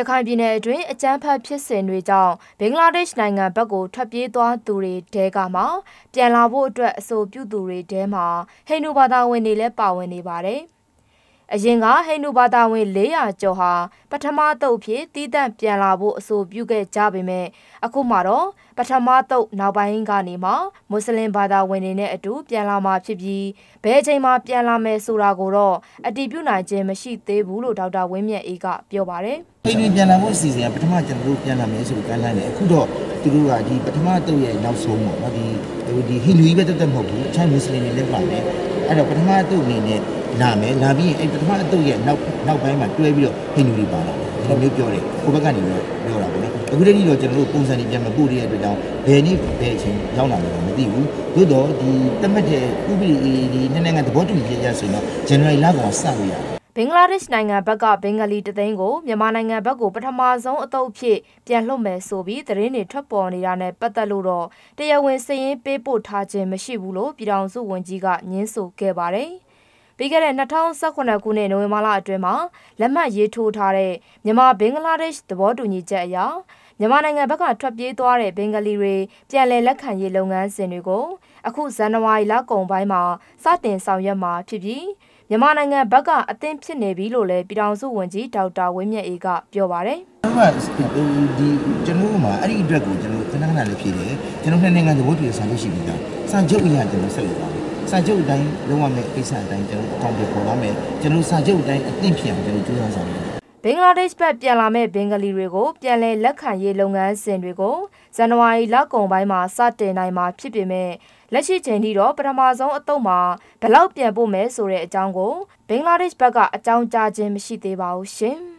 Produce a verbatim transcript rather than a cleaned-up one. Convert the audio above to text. ရခိုင်ပြည်နယ်တွင်အကြမ်းဖက်ဖြစ်စဉ်တွေကြောင့်ဘင်္ဂလားဒေ့ရှ်နိုင်ငံဘက်ကိုထွက်ပြေးသွားသူတွေတဲကမှပြန်လာဖို့အတွက်အဆိုပြုသူတွေတဲမှာဟိန္ဒူဘာသာဝင်တွေလည်းပါဝင်နေပါတယ်။အရင်ကဟိန္ဒူဘာသာဝင်လေးရာကျော်ဟာပထမတုပ်ဖြစ်တည်တံ့ပြန်လာဖို့အဆိုပြုခဲ့ကြပေမဲ့အခုမှတော့ပထမတုပ်နောက်ပိုင်းကနေမှမွတ်စလင်ဘာသာဝင်တွေနဲ့အတူပြန်လာမှာဖြစ်ပြီးဘယ်အချိန်မှပြန်လာမယ်ဆိုတာကိုတော့အတည်ပြုနိုင်ခြင်းမရှိသေးဘူးလို့ဒေါက်တာဝင်းမြတ်အေးကပြောပါတယ်။ဒီနေ့ပြန်လာဖို့အစီအစဉ်ပထမကျွန်တော်တို့ပြန်လာမယ်ဆိုပြီးကမ်းလှမ်းတယ်အခုတော့သူတို့ကဒီပထမတုပ်ရဲ့နောက်ဆုံးပေါ့နော်ဒီဒီဟီလူကြီးပဲတက်တက်မဟုတ်ဘူးချိုင်းမွတ်စလင်တွေလည်းပါမယ်အဲ့တော့ပထမတုပ်အနေနဲ့လာမယ်လာပြီးရင်အဲ့ပထမတုပ်ရဲ့နောက်နောက်ပိုင်းမှာတွဲပြီးတော့ဟိန္ဒူတွေပါလာတယ်ဒီလိုမျိုးပြောတယ်ကိုဘက်ကနေပြောပြောတာပေါ့နော်အခုတည်းကတော့ကျွန်တော်တို့ပုံစံတွေပြန်မပို့ရတဲ့အတွက်ကြောင့်ဘယ်နည်းဘယ်အချိန်ရောက်လာမယ်တော့မသိဘူးသို့တော့ဒီတက်မှတ်တဲ့ဥပဒေဒီနည်းနည်းကသဘောတူညီရဆိုတော့ January လကောင်စလို့ရတယ်ဘင်္ဂလားဒေ့ရှ်နိုင်ငံဘက်ကဘင်္ဂလီတသိန်းကိုမြန်မာနိုင်ငံဘက်ကိုပထမဆုံးအတုပ်ဖြစ်ပြန်လွှတ်မယ်ဆိုပြီးသတင်းတွေထွက်ပေါ်နေတာနဲ့ပတ်သက်လို့တော့တရားဝင်စည်ရင်းပေးပို့ထားခြင်းမရှိဘူးလို့ပြည်ထောင်စုဝန်ကြီးကညှင်းဆိုခဲ့ပါတယ်။ပြီးခဲ့တဲ့၂၀၁၈ခုနှစ်နိုဝင်ဘာလအတွင်းမှာလက်မှတ်ရေးထိုးထားတဲ့မြန်မာဘင်္ဂလားဒေ့ရှ်သဘောတူညီချက်အရမြန်မာနိုင်ငံဘက်ကထွက်ပြေးသွားတဲ့ဘင်္ဂလီတွေပြန်လည်လက်ခံရေးလုပ်ငန်းစဉ်တွေကိုအခုဇန်နဝါရီလကုန်ပိုင်းမှာစတင်ဆောင်ရွက်မှာဖြစ်ပြီးမြန်မာနိုင်ငံဘက်ကအသင်းဖြစ်နေပြီလို့လည်းပြည်ထောင်စုဝန်ကြီးဒေါက်တာဝင်းမြတ်အေးကပြောပါတယ်။ကျွန်တော်ကဒီကျွန်တော်မှာအဲ့ဒီအတွက်ကိုကျွန်တော်ခဏခဏလေးဖြေတယ်။ကျွန်တော်နှစ်နိုင်ငံသဘောတူစာချုပ်ရှိပြီးသား။စာချုပ်အရာကျွန်တော်ဆက်လုပ်ပါမယ်။စာချုပ်အတိုင်းလုပ်ရမယ့်ကိစ္စအတိုင်းကျွန်တော်အကောင့်တွေပေါ်လာမယ်။ကျွန်တော်စာချုပ်အတိုင်းအသင့်ဖြစ်အောင်ကျွန်တော်ကြိုးစားဆောင်ရွက်မယ်။ဘင်္ဂလားဒေ့ရှ်ဘက်ပြန်လာမယ့်ဘင်္ဂလီတွေကိုပြန်လည်လက်ခံရေးလုပ်ငန်းစဉ်တွေကိုဇန်နဝါရီလကုန်ပိုင်းမှာစတင်နိုင်မှာဖြစ်ပေမဲ့လက်ရှိချိန်ထိတော့ပထမဆုံးအတုပ်မှာဘယ်လောက်ပြန်ပို့မယ်ဆိုတဲ့အကြောင်းကိုဘင်္ဂလားဒေ့ရှ်ဘက်ကအကြောင်းကြားခြင်းမရှိသေးပါဘူးရှင်။